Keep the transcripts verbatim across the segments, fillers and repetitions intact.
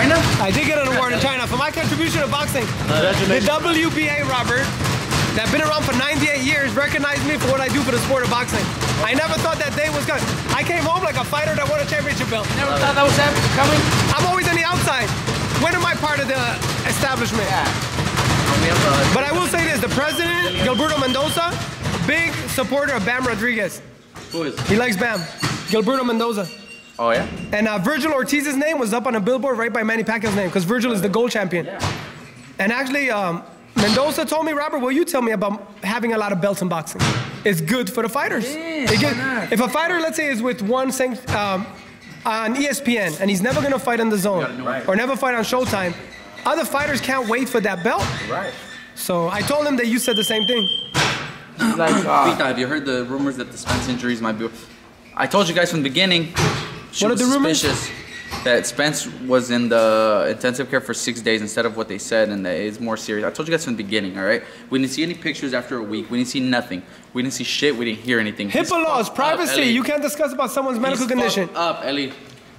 China? I did get an award in China for my contribution to boxing. Uh, the W B A, Robert, that's been around for ninety-eight years, recognized me for what I do for the sport of boxing. I never thought that day was coming. I came home like a fighter that won a championship belt. Never thought that was coming? I'm always on the outside. When am I part of the establishment? Yeah. But I will say this, the president, Gilberto Mendoza, big supporter of Bam Rodriguez. Who is? He likes Bam. Gilberto Mendoza. Oh, yeah? And uh, Virgil Ortiz's name was up on a billboard right by Manny Pacquiao's name, because Virgil is the gold champion. Yeah. And actually, um, Mendoza told me, Robert, will you tell me about having a lot of belts in boxing? It's good for the fighters. Yeah, it gets, if a fighter, let's say, is with one um, on E S P N, and he's never going to fight on The Zone, right, or never fight on Showtime, other fighters can't wait for that belt. Right. So I told him that you said the same thing. Like, uh, have you heard the rumors that the Spence injuries might be... I told you guys from the beginning, she what was are the suspicious rumors? That Spence was in the intensive care for six days instead of what they said, and that it's more serious. I told you guys from the beginning, all right? We didn't see any pictures after a week. We didn't see nothing. We didn't see shit. We didn't hear anything. HIPAA laws, privacy. Up, you can't discuss about someone's medical he's condition. Fucked up, Ellie.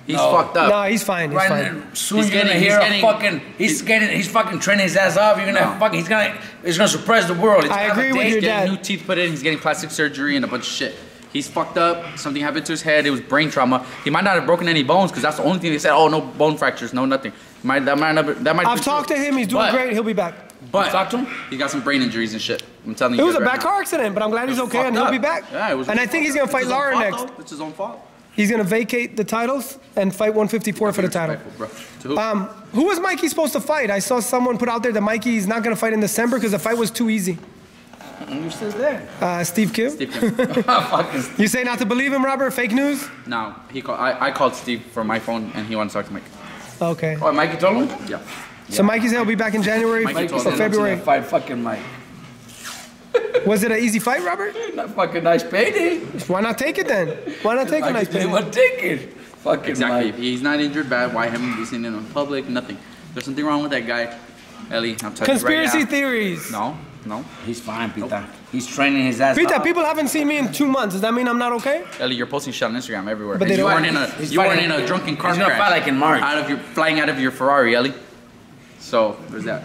He's no. fucked up. No, he's fine. He's right fine. Soon he's you're getting, gonna hear he's getting, a fucking. He's, he's getting. He's fucking training his ass off. You're gonna no. have fucking. He's gonna. He's gonna surprise the world. It's I agree with your dad. He's getting new teeth put in. He's getting plastic surgery and a bunch of shit. He's fucked up. Something happened to his head. It was brain trauma. He might not have broken any bones because that's the only thing they said. Oh, no bone fractures, no nothing. Might, that might not. That might. I've talked true. to him. He's doing but, great. He'll be back. But talk to him. He got some brain injuries and shit. I'm telling you. It was a right back car accident, but I'm glad he's okay and up. he'll be back. Yeah, it was. And I think he's gonna fight Lara next. Though. It's his own fault. He's gonna vacate the titles and fight one fifty-four for the title. Who? Um, who was Mikey supposed to fight? I saw someone put out there that Mikey's not gonna fight in December because the fight was too easy. Who says that? Uh, Steve Kim. Steve Kim. You say not to believe him, Robert? Fake news? No. He call, I, I called Steve from my phone, and he wanted to talk to Mike. Okay. Oh, Mikey told him? Yeah. So yeah. Mikey's he'll be back in January Mikey or February. Fight fucking Mike. Was it an easy fight, Robert? Not fucking nice payday. Why not take it then? Why not take a nice payday? They won't take it. Fucking exactly. Mike. He's not injured bad. Why haven't we seen him in public? Nothing. There's something wrong with that guy, Ellie. I'm telling you right now. Conspiracy theories. No. No, he's fine, Peter. Nope. He's training his ass. Peter, up. people haven't seen me in two months. Does that mean I'm not okay? Ellie, you're posting shit on Instagram everywhere. But they you weren't in a you weren't in a drunken car crash. Fight like in March. Out of your flying out of your Ferrari, Ellie. So there's that.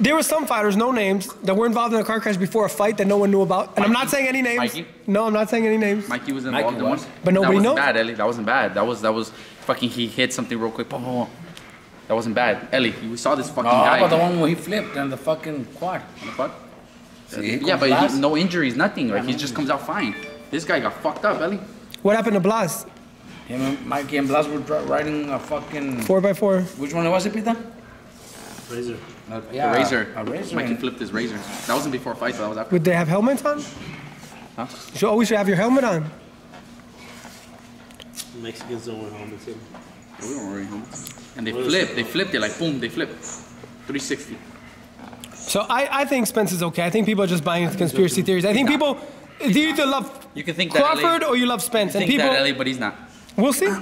There were some fighters, no names, that were involved in a car crash before a fight that no one knew about. And Mikey. I'm not saying any names. Mikey? No, I'm not saying any names. Mikey was involved Mikey in one. But nobody knows. That wasn't knows. bad, Ellie. That wasn't bad. That was that was fucking. He hit something real quick. Oh. That wasn't bad. Ellie, we saw this fucking no, guy. How about the one where he flipped on the fucking quad? On the quad? See, yeah, but he, no injuries, nothing. Like, he just comes out fine. This guy got fucked up, Ellie. What happened to Blas? Him and Mikey and Blas were riding a fucking... four by four. Which one was it, Peter? Razor. Uh, yeah, the razor. A razor. Mikey flipped his razor. That wasn't before a fight, so that was after. Would they have helmets on? Huh? You should always have your helmet on. Mexicans don't wear helmets, too. We don't wear helmets. And they flip, they flip, they're like, boom, they flip. three sixty. So I, I think Spence is okay. I think people are just buying into conspiracy theories. I think people, do you either love you can think Crawford that L A, or you love Spence. You can think and people, that L A, but he's not. We'll see.